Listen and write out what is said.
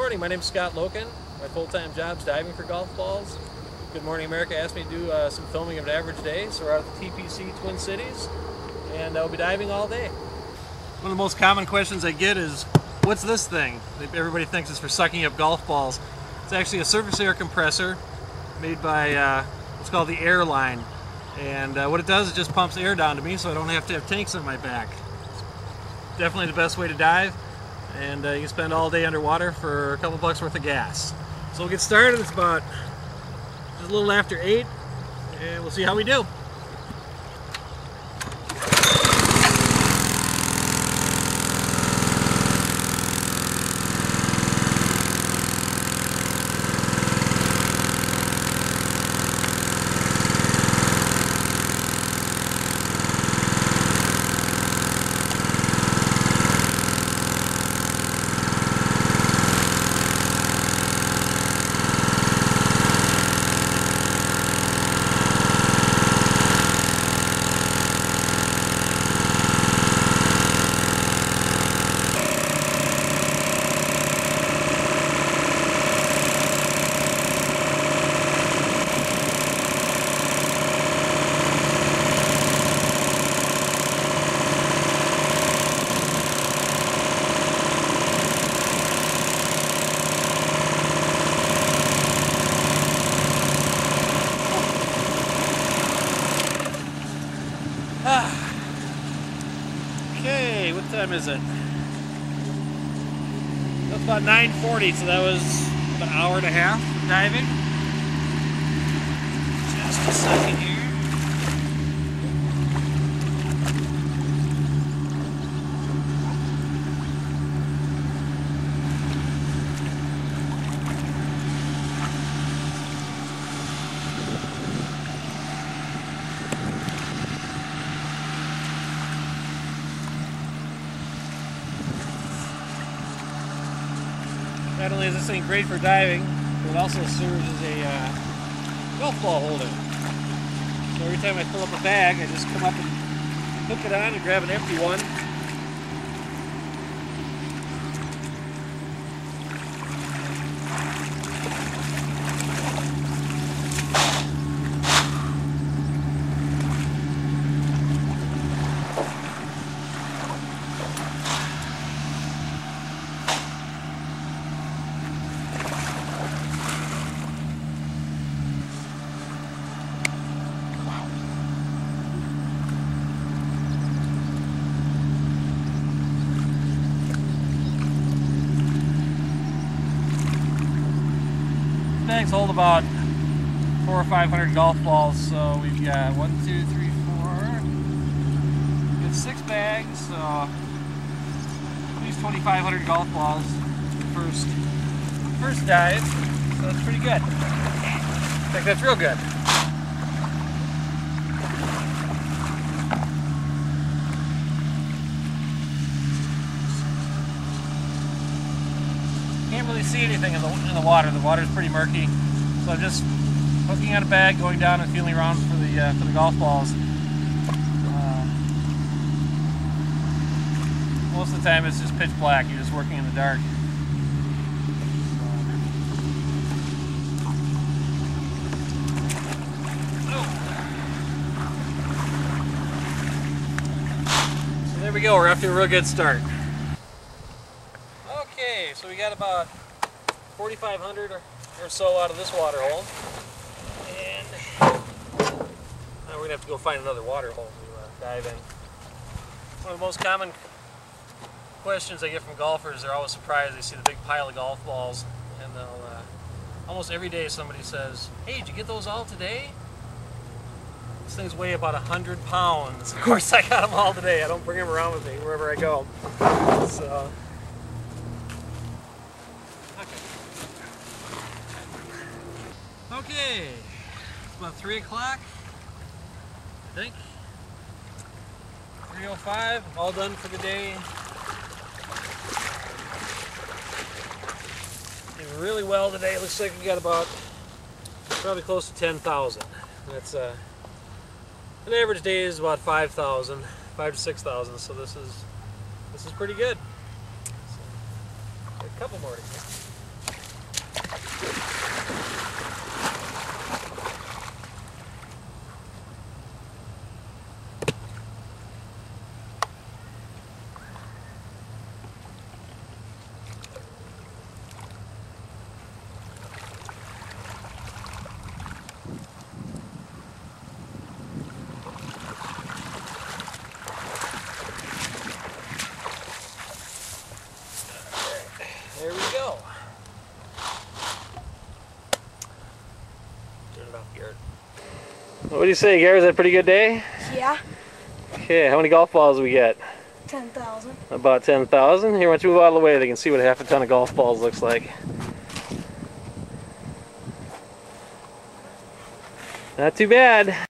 morning, my name is Scott Lokken. My full-time job is diving for golf balls. Good Morning America asked me to do some filming of an average day, so we're out at the TPC Twin Cities, and I'll be diving all day. One of the most common questions I get is, what's this thing? Everybody thinks it's for sucking up golf balls. It's actually a surface air compressor made by what's called the Airline. And what it does is just pumps air down to me so I don't have to have tanks on my back. It's definitely the best way to dive, and you can spend all day underwater for a couple bucks worth of gas. So we'll get started. It's about a little after 8, and we'll see how we do. Okay, what time is it? That's about 9:40, so that was about an hour and a half of diving. Just a second here. Not only is this thing great for diving, but it also serves as a golf ball holder. So every time I fill up a bag, I just come up and hook it on and grab an empty one. Bags hold about 400 or 500 golf balls, so we've got 1, 2, 3, 4. We've got 6 bags, so at least 2,500 golf balls first dive. So that's pretty good. I think that's real good. Can't really see anything in the water. The water's pretty murky, so I'm just hooking on a bag, going down and feeling around for the golf balls. Most of the time it's just pitch black. You're just working in the dark. Oh. So there we go. We're off to a real good start. Okay, so we got about 4,500 or so out of this water hole, and now we're going to have to go find another water hole to dive in. One of the most common questions I get from golfers, they're always surprised. They see the big pile of golf balls, and they'll, almost every day somebody says, hey, did you get those all today? This thing's weigh about 100 pounds. Of course I got them all today. I don't bring them around with me wherever I go. So. Okay, it's about 3 o'clock, I think, 3:05, all done for the day. Doing really well today. It looks like we got about, probably close to 10,000. That's, an average day is about 5,000, 5 to 6,000, so this is pretty good. So, a couple more to go. There we go. Turn it off, Garrett. What do you say, Garrett? Is that a pretty good day? Yeah. Okay, how many golf balls do we get? 10,000. About 10,000? Here, why don't you move out of the way? They can see what half a ton of golf balls looks like. Not too bad.